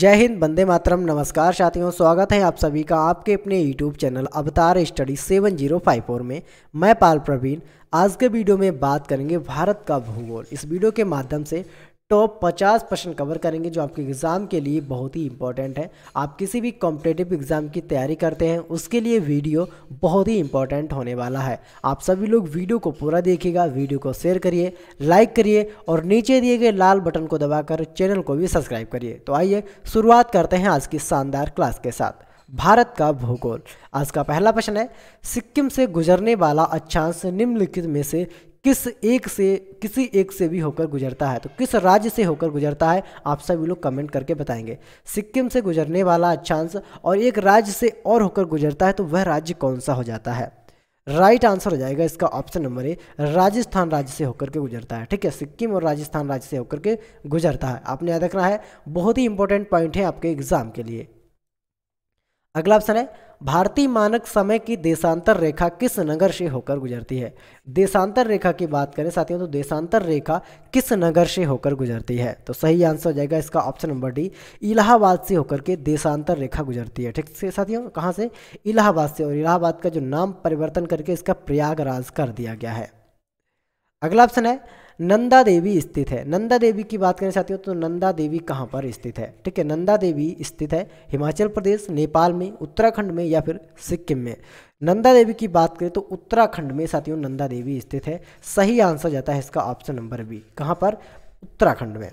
जय हिंद, वंदे मातरम। नमस्कार साथियों, स्वागत है आप सभी का आपके अपने YouTube चैनल अवतार स्टडी 7054 में। मैं पाल प्रवीण। आज के वीडियो में बात करेंगे भारत का भूगोल। इस वीडियो के माध्यम से टॉप 50% कवर करेंगे जो आपके एग्ज़ाम के लिए बहुत ही इंपॉर्टेंट है। आप किसी भी कॉम्पिटेटिव एग्ज़ाम की तैयारी करते हैं उसके लिए वीडियो बहुत ही इंपॉर्टेंट होने वाला है। आप सभी लोग वीडियो को पूरा देखिएगा, वीडियो को शेयर करिए, लाइक करिए और नीचे दिए गए लाल बटन को दबाकर चैनल को भी सब्सक्राइब करिए। तो आइए शुरुआत करते हैं आज की शानदार क्लास के साथ। भारत का भूगोल। आज का पहला प्रश्न है, सिक्किम से गुजरने वाला अक्षांश निम्नलिखित में से किसी एक से भी होकर गुजरता है। तो किस राज्य से होकर गुजरता है आप सभी लोग कमेंट करके बताएंगे। सिक्किम से गुजरने वाला अक्षांश और एक राज्य से और होकर गुजरता है तो वह राज्य कौन सा हो जाता है। राइट आंसर हो जाएगा इसका ऑप्शन नंबर ए, राजस्थान राज्य से होकर के गुजरता है। ठीक है, सिक्किम और राजस्थान राज्य से होकर के गुजरता है। आपने याद रखना है, बहुत ही इंपॉर्टेंट पॉइंट है आपके एग्जाम के लिए। अगला ऑप्शन है, भारतीय मानक समय की देशांतर रेखा किस नगर से होकर गुजरती है। देशांतर रेखा की बात करें साथियों तो देशांतर रेखा किस नगर से होकर गुजरती है। तो सही आंसर हो जाएगा इसका ऑप्शन नंबर डी, इलाहाबाद से होकर के देशांतर रेखा गुजरती है। ठीक है साथियों, कहाँ से? इलाहाबाद से। और इलाहाबाद का जो नाम परिवर्तन करके इसका प्रयागराज कर दिया गया है। अगला ऑप्शन है, नंदा देवी स्थित है। नंदा देवी की बात करें साथियों तो नंदा देवी कहाँ पर स्थित है। ठीक है, नंदा देवी स्थित है हिमाचल प्रदेश, नेपाल में, उत्तराखंड में या फिर सिक्किम में। नंदा देवी की बात करें तो उत्तराखंड में साथियों नंदा देवी स्थित है। सही आंसर जाता है इसका ऑप्शन नंबर बी, कहाँ पर? उत्तराखंड में।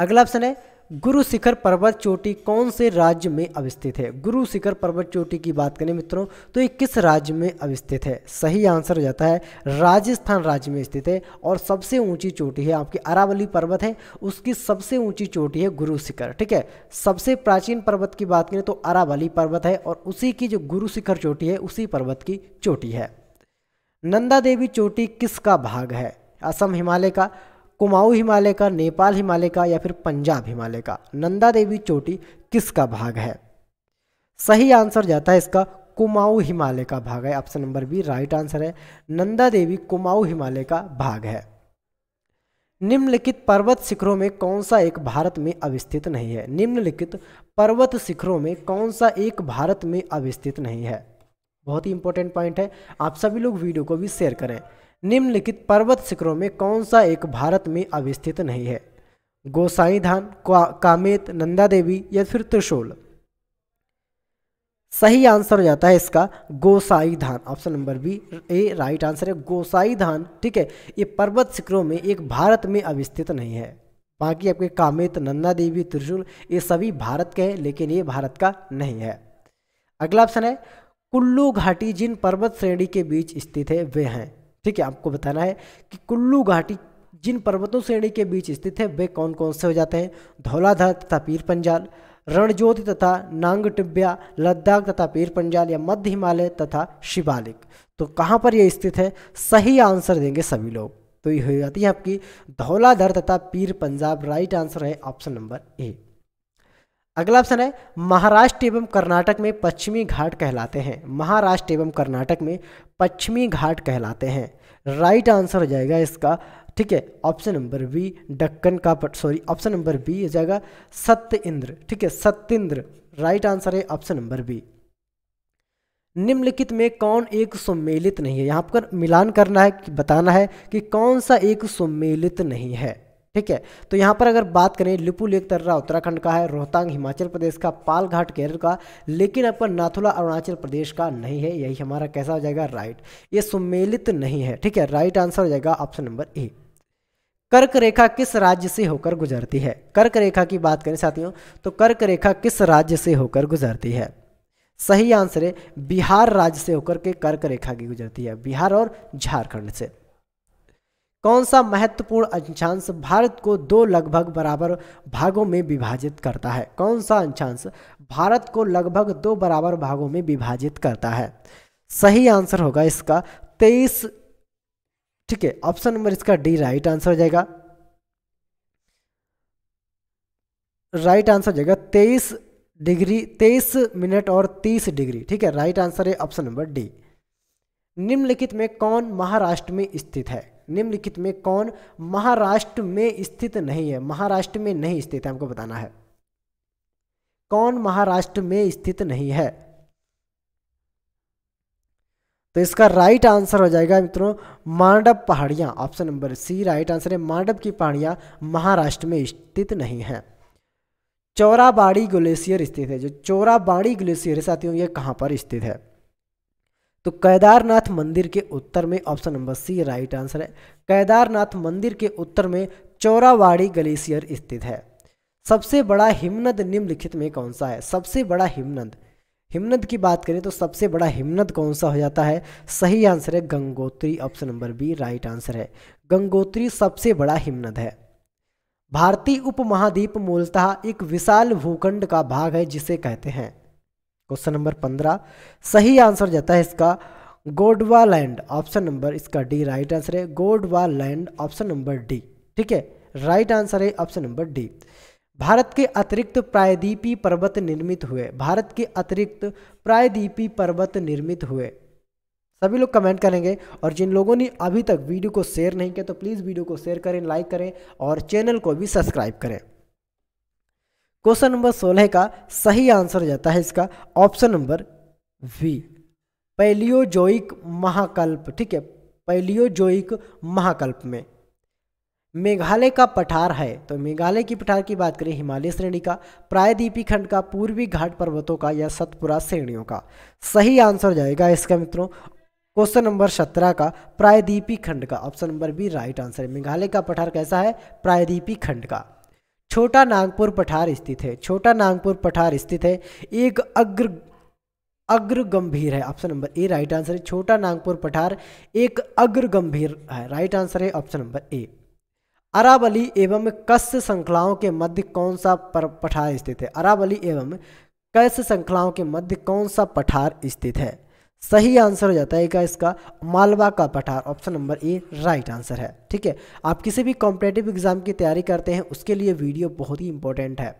अगला ऑप्शन है, गुरुशिखर पर्वत चोटी कौन से राज्य में अवस्थित है। गुरुशिखर पर्वत चोटी की बात करें मित्रों तो ये किस राज्य में अवस्थित है। सही आंसर हो जाता है राजस्थान राज्य में स्थित है। और सबसे ऊंची चोटी है आपकी अरावली पर्वत है, उसकी सबसे ऊंची चोटी है गुरुशिखर। ठीक है, सबसे प्राचीन पर्वत की बात करें तो अरावली पर्वत है और उसी की जो गुरुशिखर चोटी है उसी पर्वत की चोटी है। नंदा देवी चोटी किसका भाग है? असम हिमालय का, कुमाऊ हिमालय का, नेपाल हिमालय का या फिर पंजाब हिमालय का। नंदा देवी चोटी किसका भाग है? सही आंसर जाता है इसका कुमाऊ हिमालय का भाग है। Option number B right answer है, नंदा देवी कुमाऊ हिमालय का भाग है। निम्नलिखित पर्वत शिखरों में कौन सा एक भारत में अवस्थित नहीं है। निम्नलिखित पर्वत शिखरों में कौन सा एक भारत में अवस्थित नहीं है। बहुत ही इंपॉर्टेंट पॉइंट है, आप सभी लोग वीडियो को भी शेयर करें। निम्नलिखित पर्वत शिखरों में कौन सा एक भारत में अवस्थित नहीं है। गोसाई धान, कामेत, नंदा देवी या फिर त्रिशूल। सही आंसर हो जाता है इसका Gosainthan. Option number B A right answer है, गोसाई धान। ठीक है, ये पर्वत शिखरों में एक भारत में अवस्थित नहीं है। बाकी आपके कामेत, नंदा देवी, त्रिशूल ये सभी भारत के हैं लेकिन ये भारत का नहीं है। अगला ऑप्शन है, कुल्लू घाटी जिन पर्वत श्रेणी के बीच स्थित है वे हैं। ठीक है, आपको बताना है कि कुल्लू घाटी जिन पर्वतों श्रेणी के बीच स्थित है वे कौन कौन से हो जाते हैं। धौलाधर तथा पीर पंजाल, रणज्योति तथा नांग टिब्या, लद्दाख तथा पीर पंजाल या मध्य हिमालय तथा शिवालिक। तो कहाँ पर यह स्थित है? सही आंसर देंगे सभी लोग तो ये हो जाती है आपकी धौलाधर तथा पीर पंजाब। राइट आंसर है ऑप्शन नंबर ए। अगला ऑप्शन है, महाराष्ट्र एवं कर्नाटक में पश्चिमी घाट कहलाते हैं। महाराष्ट्र एवं कर्नाटक में पश्चिमी घाट कहलाते हैं। राइट आंसर हो जाएगा इसका, ठीक है, ऑप्शन नंबर बी दक्कन का ऑप्शन नंबर बी हो जाएगा सत्य इंद्र। ठीक है, सत्य इंद्र राइट आंसर है ऑप्शन नंबर बी। निम्नलिखित में कौन एक सम्मिलित नहीं है। यहाँ पर मिलान करना है कि बताना है कि कौन सा एक सम्मिलित नहीं है। ठीक है, तो यहाँ पर अगर बात करें लिपुलेख दर्रा उत्तराखंड का है, रोहतांग हिमाचल प्रदेश का, पालघाट केरल का, लेकिन आपका नाथुला अरुणाचल प्रदेश का नहीं है। यही हमारा कैसा हो जाएगा राइट, ये सम्मिलित नहीं है। ठीक है, राइट आंसर हो जाएगा ऑप्शन नंबर ए। कर्क रेखा किस राज्य से होकर गुजरती है। कर्क रेखा की बात करें साथियों तो कर्क रेखा किस राज्य से होकर गुजरती है। सही आंसर है बिहार राज्य से होकर के कर्क रेखा की गुजरती है, बिहार और झारखंड से। कौन सा महत्वपूर्ण अंशांश भारत को दो लगभग बराबर भागों में विभाजित करता है। कौन सा अंशांश भारत को लगभग दो बराबर भागों में विभाजित करता है। सही आंसर होगा इसका 23। ठीक है, ऑप्शन नंबर इसका डी राइट आंसर हो जाएगा। राइट आंसर हो जाएगा 23 डिग्री 23 मिनट और 30 डिग्री। ठीक है, राइट आंसर है ऑप्शन नंबर डी। निम्नलिखित में कौन महाराष्ट्र में स्थित है। निम्नलिखित में कौन महाराष्ट्र में स्थित नहीं है। महाराष्ट्र में नहीं स्थित है, हमको बताना है। कौन महाराष्ट्र में स्थित नहीं है। तो इसका राइट आंसर हो जाएगा मित्रों मांडव पहाड़ियाँ। Option number C right answer है, मांडव की पहाड़ियाँ महाराष्ट्र में स्थित नहीं हैं। चौराबाड़ी ग्लेशियर स्थित है, जो चौराबाड़ी ग्लेशियर है साथियों ये कहाँ पर स्थित है? तो केदारनाथ मंदिर के उत्तर में। Option number C right answer है, केदारनाथ मंदिर के उत्तर में चौराबाड़ी ग्लेशियर स्थित है। सबसे बड़ा हिमनद निम्नलिखित में कौन सा है? सबसे बड़ा हिमनद, हिमनद की बात करें तो सबसे बड़ा हिमनद कौन सा हो जाता है? सही आंसर है Gangotri. Option number B right answer है, गंगोत्री सबसे बड़ा हिमनद है। भारतीय उपमहाद्वीप मूलतः एक विशाल भूखंड का भाग है जिसे कहते हैं। क्वेश्चन नंबर 15 सही आंसर जाता है इसका गोंडवा लैंड। ऑप्शन नंबर इसका डी राइट आंसर है, गोंडवा लैंड। ऑप्शन नंबर डी ठीक है, राइट आंसर है ऑप्शन नंबर डी। भारत के अतिरिक्त प्रायद्वीपीय पर्वत निर्मित हुए, भारत के अतिरिक्त प्रायद्वीपीय पर्वत निर्मित हुए। सभी लोग कमेंट करेंगे और जिन लोगों ने अभी तक वीडियो को शेयर नहीं किया तो प्लीज़ वीडियो को शेयर करें, लाइक करें और चैनल को भी सब्सक्राइब करें। क्वेश्चन नंबर 16 का सही आंसर जाता है इसका ऑप्शन नंबर वी पैलियोजोइक महाकल्प। ठीक है, पैलियोजोइक महाकल्प में मेघालय का पठार है। तो मेघालय की पठार की बात करें, हिमालय श्रेणी का, प्रायद्वीपीय खंड का, पूर्वी घाट पर्वतों का या सतपुरा श्रेणियों का। सही आंसर जाएगा इसका मित्रों क्वेश्चन नंबर 17 का प्रायद्वीपीय खंड का। Option number B right answer है। मेघालय का पठार कैसा है? प्रायद्वीपीय खंड का। छोटा नागपुर पठार स्थित है, छोटा नागपुर पठार स्थित है, एक अग्रगंभीर है। Option number A right answer है, छोटा नागपुर पठार एक अग्रगंभीर है। राइट आंसर है ऑप्शन नंबर ए। अरावली एवं कस्य श्रृंखलाओं के मध्य कौन सा पठार स्थित है? अरावली एवं कस्य श्रृंखलाओं के मध्य कौन सा पठार स्थित है? सही आंसर हो जाता है इसका मालवा का पठार। Option number A right answer है। ठीक है, आप किसी भी कॉम्पिटिटिव एग्जाम की तैयारी करते हैं उसके लिए वीडियो बहुत ही इंपॉर्टेंट है।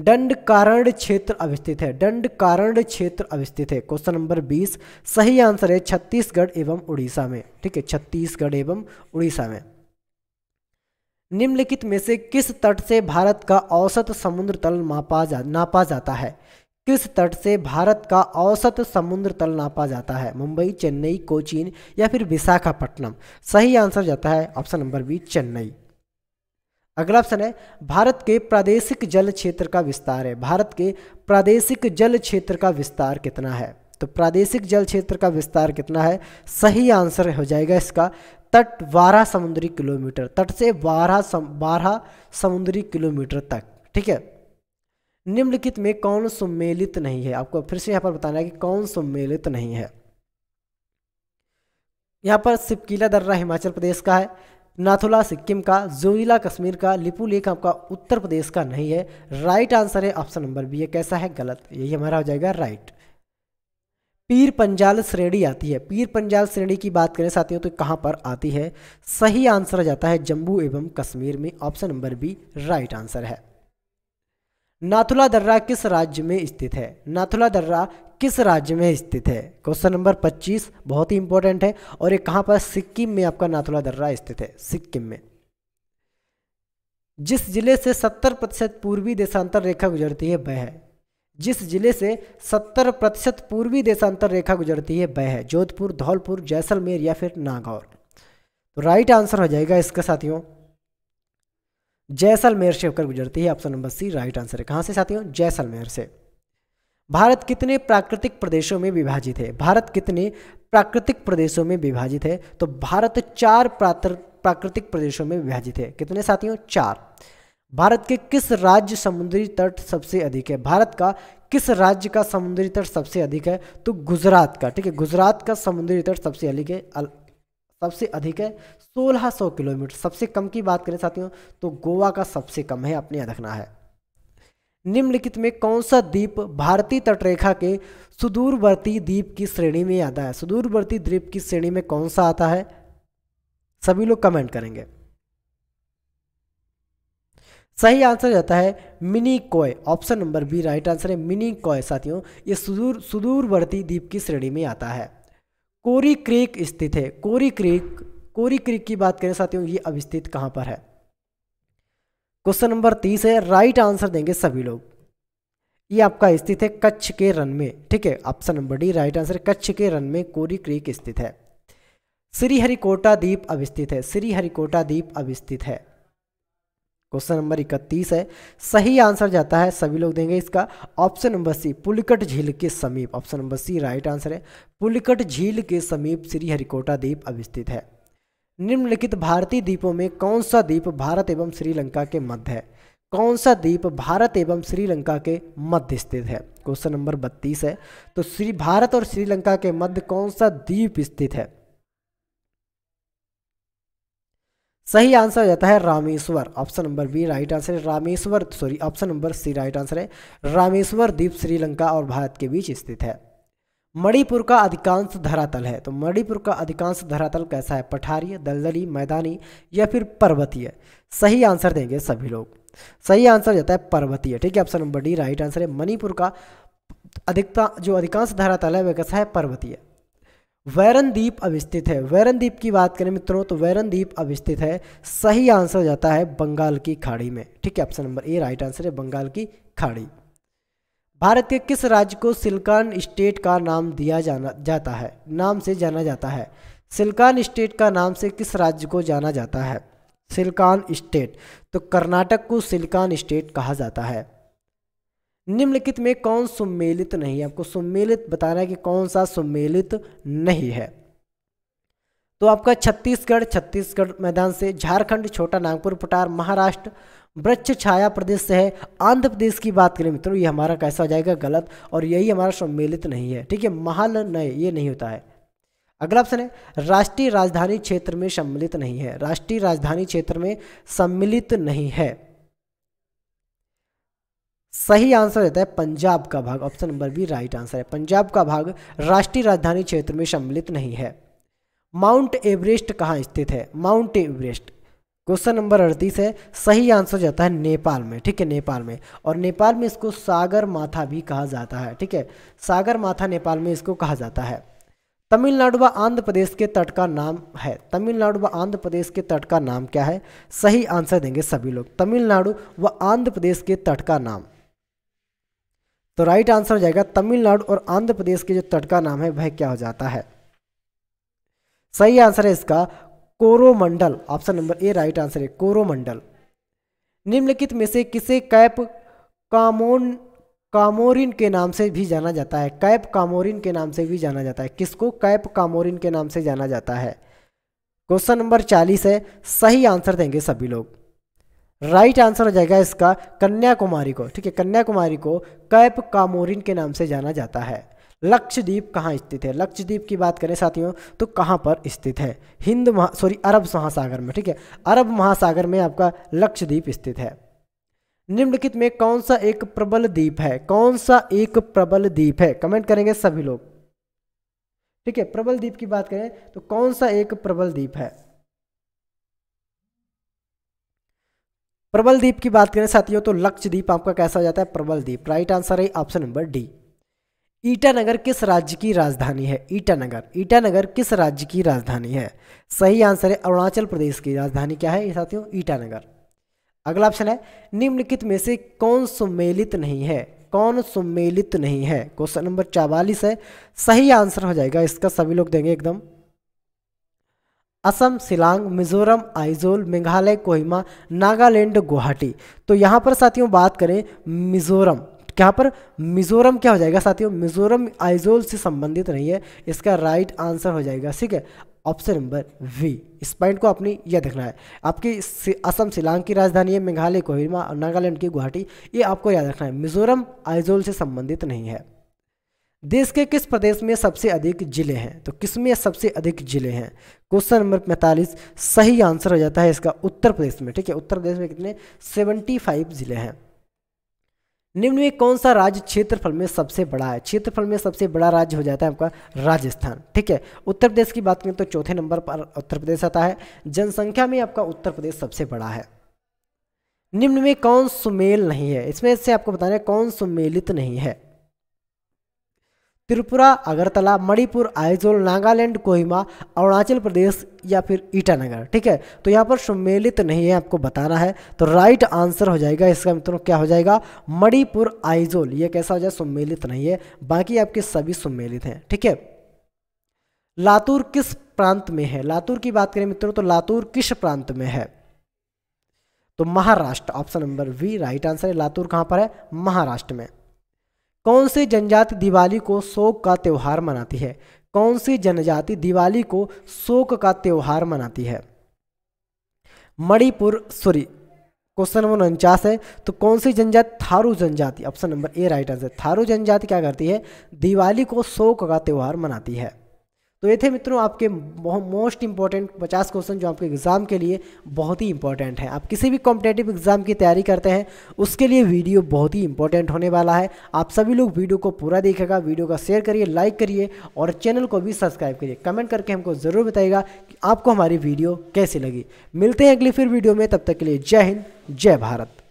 दंडकारण्य क्षेत्र अवस्थित है, दंडकारण्य क्षेत्र अवस्थित है। क्वेश्चन नंबर 20 सही आंसर है छत्तीसगढ़ एवं उड़ीसा में। ठीक है, छत्तीसगढ़ एवं उड़ीसा में। निम्नलिखित में से किस तट से भारत का औसत समुद्र तल नापा जाता है? किस तट से भारत का औसत समुद्र तल नापा जाता है? मुंबई, चेन्नई, कोचीन या फिर विशाखापट्टनम। सही आंसर जाता है ऑप्शन नंबर बी चेन्नई। अगला ऑप्शन है भारत के प्रादेशिक जल क्षेत्र का विस्तार है, भारत के प्रादेशिक जल क्षेत्र का विस्तार कितना है? तो प्रादेशिक जल क्षेत्र का विस्तार कितना है? सही आंसर हो जाएगा इसका तट 12 समुद्री किलोमीटर, तट से 12 समुद्री किलोमीटर तक। ठीक है, निम्नलिखित में कौन सम्मिलित नहीं है? आपको फिर से यहाँ पर बताना है कि कौन सम्मिलित नहीं है। यहाँ पर सिपकीला दर्रा हिमाचल प्रदेश का है, नाथुला सिक्किम का, जोइला कश्मीर का, लिपुलेख आपका उत्तर प्रदेश का नहीं है। राइट आंसर है ऑप्शन नंबर बी। ये कैसा है? गलत। यही हमारा हो जाएगा राइट। पीर पंजाल श्रेणी आती है, पीर पंजाल श्रेणी की बात करें साथियों तो कहाँ पर आती है? सही आंसर जाता है जम्मू एवं कश्मीर में। Option number B right answer है। नाथुला दर्रा किस राज्य में स्थित है? नाथुला दर्रा किस राज्य में स्थित है? क्वेश्चन नंबर 25 बहुत ही इंपॉर्टेंट है और ये कहाँ पर? सिक्किम में आपका नाथुला दर्रा स्थित है, सिक्किम में। जिस जिले से 70% पूर्वी देशांतर रेखा गुजरती है वह है, जिस जिले से 70% पूर्वी देशांतर रेखा गुजरती है वह है जोधपुर, धौलपुर, जैसलमेर या फिर नागौर। तो राइट आंसर हो जाएगा इसका साथियों जैसलमेर से होकर गुजरती है। Option number C right answer है। कहाँ से साथियों? जैसलमेर से। भारत कितने प्राकृतिक प्रदेशों में विभाजित है? भारत कितने प्राकृतिक प्रदेशों में विभाजित है? तो भारत 4 प्राकृतिक प्रदेशों में विभाजित है। कितने साथियों? 4। भारत के किस राज्य समुद्री तट सबसे अधिक है? भारत का किस राज्य का समुद्री तट सबसे अधिक है? तो गुजरात का। ठीक है, गुजरात का समुद्री तट सबसे अधिक है, 1600 किलोमीटर। सबसे कम की बात करें साथियों तो गोवा का सबसे कम है, आपने याद रखना है। निम्नलिखित में कौन सा द्वीप भारतीय तटरेखा के सुदूरवर्ती द्वीप की श्रेणी में आता है? सुदूरवर्ती द्वीप की श्रेणी में कौन सा आता है? सभी लोग कमेंट करेंगे। सही आंसर जाता है Minicoy. Option number B right answer है मिनी कोय साथियों, ये सुदूरवर्ती द्वीप की श्रेणी में आता है। कोरी क्रीक स्थित है, कोरी क्रीक, कोरी क्रीक की बात करें साथियों ये अवस्थित कहाँ पर है? क्वेश्चन नंबर 30 है, राइट आंसर देंगे सभी लोग। ये आपका स्थित है कच्छ के रण में। ठीक है, option number D right answer. Kutch के रण में कोरी क्रीक स्थित है। श्रीहरिकोटा द्वीप अवस्थित है। श्रीहरिकोटा द्वीप अवस्थित है। क्वेश्चन नंबर 31 है, सही आंसर जाता है सभी लोग देंगे इसका ऑप्शन नंबर सी पुलिकट झील के समीप। Option number C right answer है। पुलिकट झील के समीप श्रीहरिकोटा द्वीप अवस्थित है। निम्नलिखित भारतीय द्वीपों में कौन सा द्वीप भारत एवं श्रीलंका के मध्य है? कौन सा द्वीप भारत एवं श्रीलंका के मध्य स्थित है? क्वेश्चन नंबर 32 है। तो श्री भारत और श्रीलंका के मध्य कौन सा द्वीप स्थित है? सही आंसर हो जाता है Rameshwar. Option number B right answer है। Rameshwar sorry option number C right answer है। रामेश्वर द्वीप श्रीलंका और भारत के बीच स्थित है। मणिपुर का अधिकांश धरातल है। तो मणिपुर का अधिकांश धरातल कैसा है? पठारीय, दलदली, मैदानी या फिर पर्वतीय? सही आंसर देंगे सभी लोग। सही आंसर हो जाता है पर्वतीय। ठीक है, option number D right answer है। मणिपुर का अधिकता जो अधिकांश धरातल है वह कैसा है? पर्वतीय। वेरंदीप अवस्थित है। वेरंदीप की बात करें मित्रों तो वेरंदीप अवस्थित है। सही आंसर हो जाता है बंगाल की खाड़ी में। ठीक है, option number A right answer है बंगाल की खाड़ी। भारत के किस राज्य को सिलिकॉन स्टेट का नाम दिया जाता है नाम से जाना जाता है? सिलिकॉन स्टेट का नाम से किस राज्य को जाना जाता है? सिलिकॉन स्टेट, तो कर्नाटक को सिलिकॉन स्टेट कहा जाता है। निम्नलिखित में कौन सम्मेलित नहीं है? आपको सम्मेलित बताना है कि कौन सा सम्मेलित नहीं है। तो आपका छत्तीसगढ़, छत्तीसगढ़ मैदान से, झारखंड छोटा नागपुर पठार, महाराष्ट्र वृक्ष छाया प्रदेश से है। आंध्र प्रदेश की बात करें मित्रों ये हमारा कैसा हो जाएगा? गलत, और यही हमारा सम्मेलित नहीं है। ठीक है, महालनय ये नहीं होता है। अगला ऑप्शन है राष्ट्रीय राजधानी क्षेत्र में सम्मिलित नहीं है। राष्ट्रीय राजधानी क्षेत्र में सम्मिलित नहीं है। सही आंसर रहता है पंजाब का भाग। Option number B right answer है। पंजाब का भाग राष्ट्रीय राजधानी क्षेत्र में सम्मिलित नहीं है। माउंट एवरेस्ट कहाँ स्थित है? माउंट एवरेस्ट, क्वेश्चन नंबर 38 है। सही आंसर जाता है नेपाल में। ठीक है, नेपाल में, और नेपाल में इसको सागर माथा भी कहा जाता है। ठीक है, सागर माथा नेपाल में इसको कहा जाता है। तमिलनाडु व आंध्र प्रदेश के तट का नाम है। तमिलनाडु व आंध्र प्रदेश के तट का नाम क्या है? सही आंसर देंगे सभी लोग। तमिलनाडु व आंध्र प्रदेश के तट का नाम, तो राइट आंसर हो जाएगा तमिलनाडु और आंध्र प्रदेश के जो तट का नाम है वह क्या हो जाता है? सही आंसर है इसका Coromandel. Option number A right answer है कोरोमंडल। निम्नलिखित में से किसे कैप कामोरिन के नाम से भी जाना जाता है? कैप कामोरिन के नाम से भी जाना जाता है। किसको कैप कामोरिन के नाम से जाना जाता है? क्वेश्चन नंबर 40 है। सही आंसर देंगे सभी लोग। राइट आंसर हो जाएगा इसका कन्याकुमारी को। ठीक है, कन्याकुमारी को कैप कामोरिन के नाम से जाना जाता है। लक्षद्वीप कहाँ स्थित है? लक्षद्वीप की बात करें साथियों तो कहाँ पर स्थित है? अरब महासागर में। ठीक है, अरब महासागर में आपका लक्षद्वीप स्थित है। निम्नलिखित में कौन सा एक प्रबल द्वीप है? कौन सा एक प्रबल द्वीप है? कमेंट करेंगे सभी लोग। ठीक है, प्रबल द्वीप की बात करें तो कौन सा एक प्रबल द्वीप है? प्रबल द्वीप की बात करें साथियों तो लक्षद्वीप आपका कैसा हो जाता है? प्रबल द्वीप। राइट आंसर है ऑप्शन नंबर डी। ईटानगर किस राज्य की राजधानी है? ईटानगर, ईटानगर किस राज्य की राजधानी है? सही आंसर है अरुणाचल प्रदेश की राजधानी क्या है साथियों? ईटानगर। अगला ऑप्शन है निम्नलिखित में से कौन सम्मेलित नहीं है? कौन सम्मेलित नहीं है? क्वेश्चन नंबर 44 है। सही आंसर हो जाएगा इसका सभी लोग देंगे एकदम असम, शिलांग, मिजोरम, आइजोल, मेघालय, कोहिमा, नागालैंड, गुवाहाटी। तो यहाँ पर साथियों बात करें मिजोरम, यहाँ पर मिजोरम क्या हो जाएगा साथियों? मिजोरम आइजोल से संबंधित नहीं है, इसका राइट आंसर हो जाएगा। ठीक है, ऑप्शन नंबर वी। इस पॉइंट को आपने यह देखना है, आपकी असम शिलांग की राजधानी है, मेघालय कोहिमा और नागालैंड की गुवाहाटी, ये आपको याद रखना है। मिजोरम आइजोल से संबंधित नहीं है। देश के किस प्रदेश में सबसे अधिक जिले हैं? तो किसमें सबसे अधिक जिले हैं? Question number 45। सही आंसर हो जाता है इसका उत्तर प्रदेश में। ठीक है, उत्तर प्रदेश में कितने? 75 जिले हैं। निम्न में कौन सा राज्य क्षेत्रफल में सबसे बड़ा है? क्षेत्रफल में सबसे बड़ा राज्य हो जाता है आपका राजस्थान। ठीक है, उत्तर प्रदेश की बात करें तो चौथे नंबर पर उत्तर प्रदेश आता है। जनसंख्या में आपका उत्तर प्रदेश सबसे बड़ा है। निम्न में कौन सुमेल नहीं है? इसमें से आपको बताना है कौन सुमेलित नहीं है। त्रिपुरा, अगरतला, मणिपुर, आइजोल, नागालैंड, कोहिमा, अरुणाचल प्रदेश या फिर ईटानगर। ठीक है, तो यहाँ पर सम्मिलित नहीं है, आपको बताना है। तो राइट आंसर हो जाएगा इसका मित्रों क्या हो जाएगा, मणिपुर, आइजोल। ये कैसा हो जाए, सम्मिलित नहीं है, बाकी आपके सभी सम्मिलित हैं। ठीक है, लातूर किस प्रांत में है, लातूर की बात करें मित्रों तो लातूर किस प्रांत में है, तो Maharashtra. Option number B right answer है। लातूर कहाँ पर है, महाराष्ट्र में। कौन सी जनजाति दिवाली को शोक का त्यौहार मनाती है, कौन सी जनजाति दिवाली को शोक का त्यौहार मनाती है, मणिपुर। सॉरी, क्वेश्चन नंबर 49 है, तो कौन सी जनजाति, थारू जनजाति। Option number A right answer. Tharu जनजाति क्या करती है, दिवाली को शोक का त्यौहार मनाती है। तो ये थे मित्रों आपके मोस्ट इंपॉर्टेंट 50 क्वेश्चन जो आपके एग्जाम के लिए बहुत ही इंपॉर्टेंट है। आप किसी भी कॉम्पिटेटिव एग्जाम की तैयारी करते हैं उसके लिए वीडियो बहुत ही इंपॉर्टेंट होने वाला है। आप सभी लोग वीडियो को पूरा देखिएगा, वीडियो का शेयर करिए, लाइक करिए और चैनल को भी सब्सक्राइब करिए। कमेंट करके हमको ज़रूर बताइएगा कि आपको हमारी वीडियो कैसी लगी। मिलते हैं अगली फिर वीडियो में, तब तक के लिए जय हिंद, जय भारत।